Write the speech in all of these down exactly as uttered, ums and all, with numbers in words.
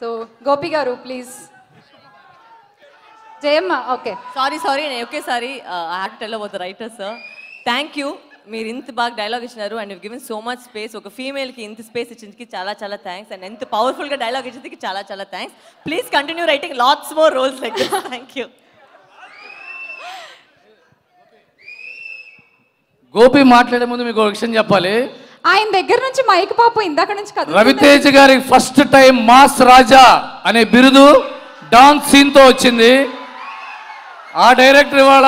So Gopi గారు please. Jayamma okay sorry sorry నేను ఒకేసారి యాక్ట్ అవ్వబోతు రైటర్ సార్ థ్యాంక్ యూ. మీరు ఇంత బాగా డైలాగ్ ఇచ్చినారు and you given so much space. ఒక ఫీమేల్కి ఇంత స్పేస్ ఇచ్చిందికి చాలా చాలా థ్యాంక్స్ అండ్ ఎంత పవర్ఫుల్గా డైలాగ్ ఇచ్చిందికి చాలా చాలా thanks. Please continue writing lots more roles like this. Thank you. Gopi మాట్లాడే ముందు మీకు ఒక విషయం చెప్పాలి. ఆయన దగ్గర నుంచి మైక్ పాప ఇందాక నుంచి కదులుతుంది. రవితేజ గారికి ఫస్ట్ టైం మాస్ రాజా అనే బిరుదు డాన్స్ సీన్తో వచ్చింది. ఆ డైరెక్టర్ ఇవాళ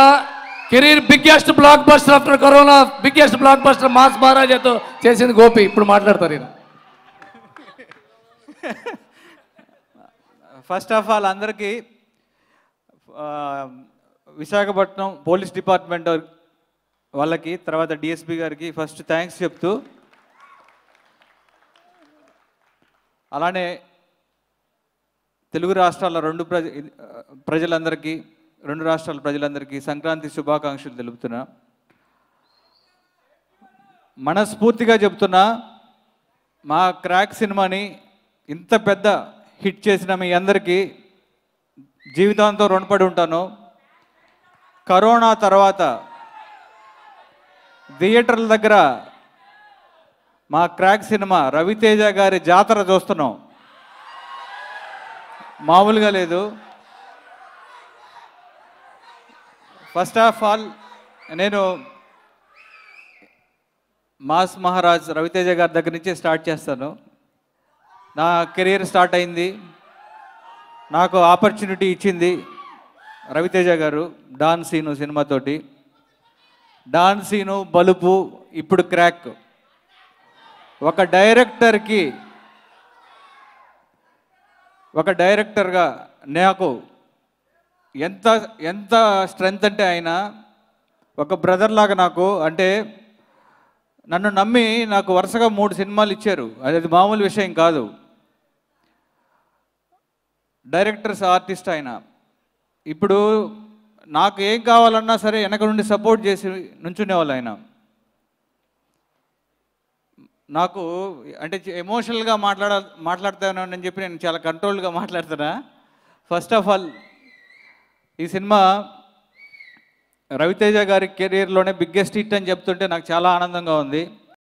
career biggest blockbuster after corona biggest blockbuster mass మహారాజాతో చేసింది గోపి. ఇప్పుడు మాట్లాడతారు ఈయన. ఫస్ట్ ఆఫ్ ఆల్ అందరికీ విశాఖపట్నం పోలీస్ డిపార్ట్మెంట్ వాళ్ళకి తర్వాత డిఎస్పీ గారికి ఫస్ట్ థ్యాంక్స్ చెప్తూ, అలానే తెలుగు రాష్ట్రాల రెండు ప్రజ ప్రజలందరికీ రెండు రాష్ట్రాల ప్రజలందరికీ సంక్రాంతి శుభాకాంక్షలు తెలుపుతున్నా. మనస్ఫూర్తిగా చెప్తున్నా, మా క్రాక్ సినిమాని ఇంత పెద్ద హిట్ చేసిన మీ అందరికీ జీవితాంతం రుణపడి ఉంటాను. కరోనా తర్వాత థియేటర్ల దగ్గర మా క్రాక్ సినిమా రవితేజ గారి జాతర చూస్తున్నాం, మామూలుగా లేదు. ఫస్ట్ ఆఫ్ ఆల్ నేను మాస్ మహారాజ్ రవితేజ గారి దగ్గర నుంచే స్టార్ట్ చేస్తాను. నా కెరీర్ స్టార్ట్ అయింది, నాకు ఆపర్చునిటీ ఇచ్చింది రవితేజ గారు డాన్ సీను సినిమాతోటి. డాన్ సీను, బలుపు, ఇప్పుడు క్రాక్. ఒక డైరెక్టర్కి ఒక డైరెక్టర్గా నాకు ఎంత ఎంత స్ట్రెంగ్త్ అంటే ఆయన ఒక బ్రదర్ లాగా నాకు. అంటే నన్ను నమ్మి నాకు వరుసగా మూడు సినిమాలు ఇచ్చారు, అది మామూలు విషయం కాదు. డైరెక్టర్స్ ఆర్టిస్ట్ ఆయన. ఇప్పుడు నాకు ఏం కావాలన్నా సరే వెనక నుండి సపోర్ట్ చేసి నుంచునేవాళ్ళు ఆయన. నాకు అంటే ఎమోషనల్గా మాట్లాడ మాట్లాడతాను అని చెప్పి నేను చాలా కంట్రోల్గా మాట్లాడుతున్నా. ఫస్ట్ ఆఫ్ ఆల్ ఈ సినిమా రవితేజ గారి కెరీర్లోనే బిగ్గెస్ట్ హిట్ అని చెప్తుంటే నాకు చాలా ఆనందంగా ఉంది.